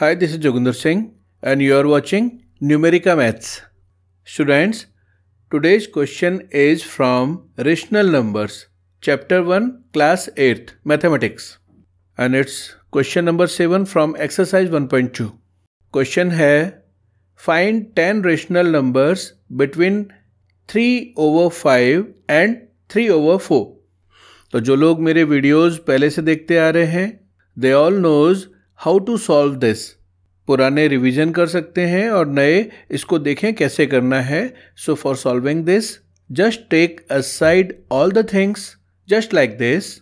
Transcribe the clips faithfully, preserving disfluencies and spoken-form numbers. Hi, this is Joginder Singh and you are watching Numerica Maths. Students, today's question is from Rational Numbers, Chapter one, Class eighth, Mathematics. And it's question number seven from exercise one point two. Question hai, find ten rational numbers between three over five and three over four. तो जो लोग मेरे videos पहले से देखते आ रहे हैं, they all knows how to solve this. पुराने रिविजन कर सकते हैं और नए इसको देखें कैसे करना है. So for solving this just take aside all the things just like this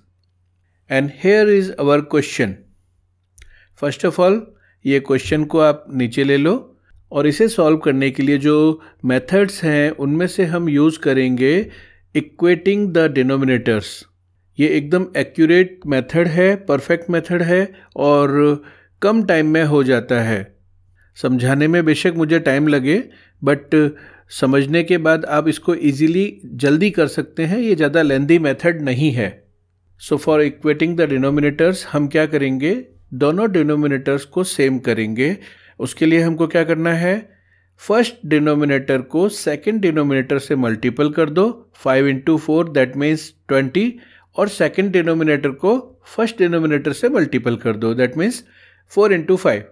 and here is our question. First of all ये क्वेश्चन को आप नीचे ले लो और इसे सॉल्व करने के लिए जो मेथड्स हैं उनमें से हम यूज़ करेंगे इक्वेटिंग द डिनोमिनेटर्स. ये एकदम एक्यूरेट मेथड है, परफेक्ट मेथड है और कम टाइम में हो जाता है. समझाने में बेशक मुझे टाइम लगे बट समझने के बाद आप इसको इजीली जल्दी कर सकते हैं. ये ज़्यादा लेंदी मेथड नहीं है. So for equating the denominators हम क्या करेंगे, दोनों डिनोमिनेटर्स को सेम करेंगे. उसके लिए हमको क्या करना है, फर्स्ट डिनोमिनेटर को सेकेंड डिनोमिनेटर से मल्टीपल कर दो. Five into four that means twenty और सेकंड डिनोमिनेटर को फर्स्ट डिनोमिनेटर से मल्टीपल कर दो that means four into five.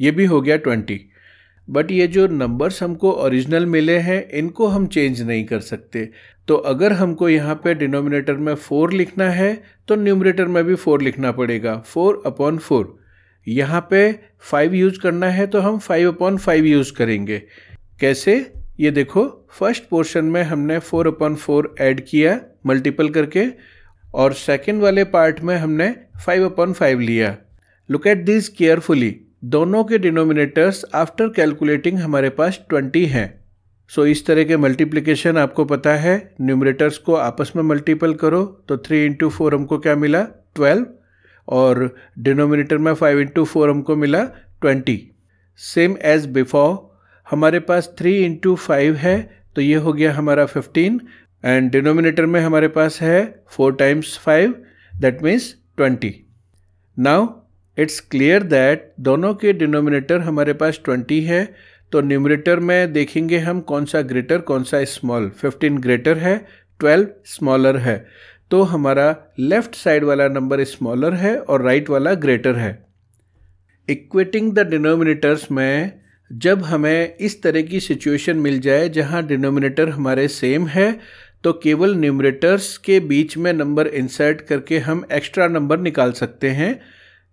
ये भी हो गया ट्वेंटी. बट ये जो नंबर्स हमको ओरिजिनल मिले हैं इनको हम चेंज नहीं कर सकते. तो अगर हमको यहाँ पे डिनोमिनेटर में फोर लिखना है तो न्यूमरेटर में भी फोर लिखना पड़ेगा. Four upon four. यहाँ पे फाइव यूज़ करना है तो हम फाइव अपॉन फाइव यूज़ करेंगे. कैसे, ये देखो फर्स्ट पोर्शन में हमने फोर अपॉन फोर ऐड किया मल्टीपल करके और सेकंड वाले पार्ट में हमने फाइव अपॉन फाइव लिया. Look at this carefully. दोनों के डिनोमिनेटर्स आफ्टर कैलकुलेटिंग हमारे पास ट्वेंटी हैं. सो so, इस तरह के मल्टीप्लिकेशन आपको पता है. न्यूमरेटर्स को आपस में मल्टीपल करो तो थ्री इंटू फोर हमको क्या मिला, ट्वेल्व और डिनोमिनेटर में फाइव इंटू फोर हमको मिला ट्वेंटी. सेम एज बिफोर हमारे पास थ्री इंटू फाइव है तो ये हो गया हमारा फिफ्टीन एंड डिनोमिनेटर में हमारे पास है four times five that means twenty. Now it's clear that दोनों के डिनोमिनेटर हमारे पास ट्वेंटी है तो न्यूमरेटर में देखेंगे हम कौन सा ग्रेटर कौन सा स्मॉल. फिफ्टीन ग्रेटर है, ट्वेल्व स्मॉलर है तो हमारा लेफ्ट साइड वाला नंबर स्मॉलर है और राइट right वाला ग्रेटर है. इक्वेटिंग द डिनोमिनेटर्स में जब हमें इस तरह की सिचुएशन मिल जाए जहां डिनोमिनेटर हमारे सेम है तो केवल न्यूमरेटर्स के बीच में नंबर इंसर्ट करके हम एक्स्ट्रा नंबर निकाल सकते हैं.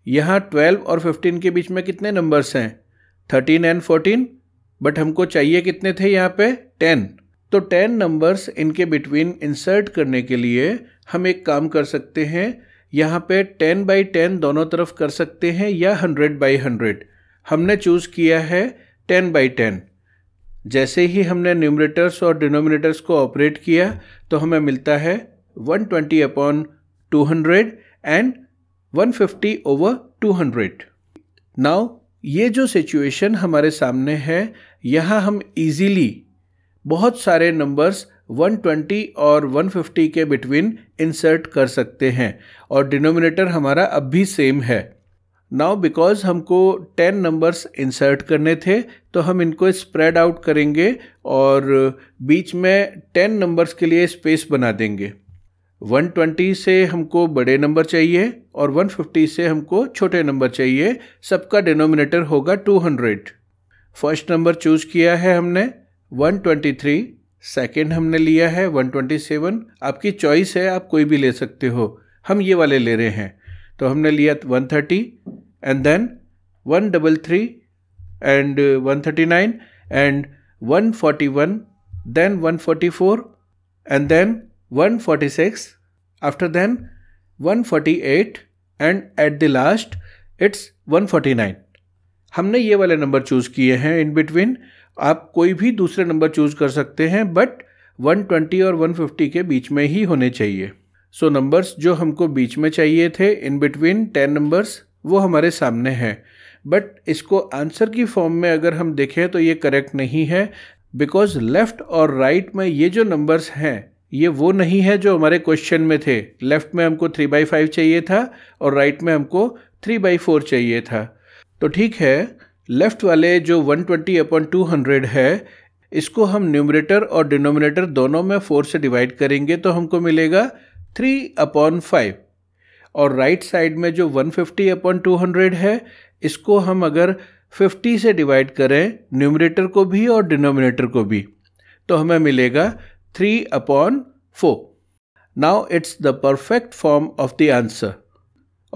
यहाँ ट्वेल्व और फिफ्टीन के बीच में कितने नंबर्स हैं, थर्टीन एंड फोर्टीन. बट हमको चाहिए कितने थे यहाँ पे, टेन. तो टेन नंबर्स इनके बिटवीन इंसर्ट करने के लिए हम एक काम कर सकते हैं. यहाँ पे टेन बाई टेन दोनों तरफ कर सकते हैं या हंड्रेड बाई हंड्रेड. हमने चूज़ किया है टेन बाई टेन. जैसे ही हमने न्यूमरेटर्स और डिनोमिनेटर्स को ऑपरेट किया तो हमें मिलता है one twenty upon two hundred and one fifty over two hundred. Now ये जो सिचुएशन हमारे सामने है यहाँ हम इजीली बहुत सारे नंबर्स वन ट्वेंटी और वन फिफ्टी के बिटवीन इंसर्ट कर सकते हैं और डिनोमिनेटर हमारा अब भी सेम है. नाउ बिकॉज हमको टेन नंबर्स इंसर्ट करने थे तो हम इनको स्प्रेड आउट करेंगे और बीच में टेन नंबर्स के लिए स्पेस बना देंगे. वन ट्वेंटी से हमको बड़े नंबर चाहिए और वन फिफ्टी से हमको छोटे नंबर चाहिए. सबका डिनोमिनेटर होगा two hundred. First number choose किया है हमने वन ट्वेंटी थ्री, सेकेंड हमने लिया है वन ट्वेंटी सेवन. आपकी चॉइस है, आप कोई भी ले सकते हो. हम ये वाले ले रहे हैं तो हमने लिया one thirty and then one thirty three and one thirty nine and one forty one then one forty four and then one forty six after then one forty eight and at the last it's one forty nine. हमने ये वाले number choose किए हैं. In between आप कोई भी दूसरे number choose कर सकते हैं बट वन ट्वेंटी और वन फिफ्टी के बीच में ही होने चाहिए. सो so, नंबर्स जो हमको बीच में चाहिए थे इन बिटवीन टेन नंबर्स वो हमारे सामने हैं. बट इसको आंसर की फॉर्म में अगर हम देखें तो ये करेक्ट नहीं है बिकॉज लेफ़्ट और राइट right में ये जो नंबर्स हैं ये वो नहीं है जो हमारे क्वेश्चन में थे. लेफ़्ट में हमको थ्री बाई फाइव चाहिए था और राइट right में हमको थ्री बाई फोर चाहिए था. तो ठीक है, लेफ्ट वाले जो one twenty upon two hundred है इसको हम न्यूमरेटर और डिनोमिनेटर दोनों में फोर से डिवाइड करेंगे तो हमको मिलेगा थ्री अपॉन फाइव। और राइट right साइड में जो one fifty upon two hundred है इसको हम अगर फिफ्टी से डिवाइड करें न्यूमरेटर को भी और डिनोमिनेटर को भी तो हमें मिलेगा three upon four. Now it's the perfect form of the answer.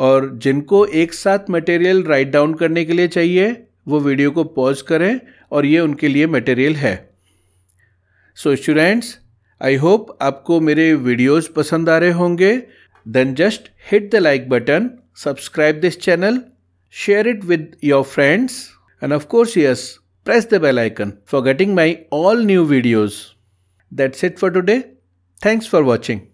और जिनको एक साथ मटेरियल राइट डाउन करने के लिए चाहिए वो वीडियो को पॉज करें और ये उनके लिए मटेरियल है। सो स्टूडेंट्स, आई होप आपको मेरे वीडियोस पसंद आ रहे होंगे। Then just hit the like button, subscribe this channel, share it with your friends, and of course yes, press the bell icon for getting my all new videos. That's it for today. Thanks for watching.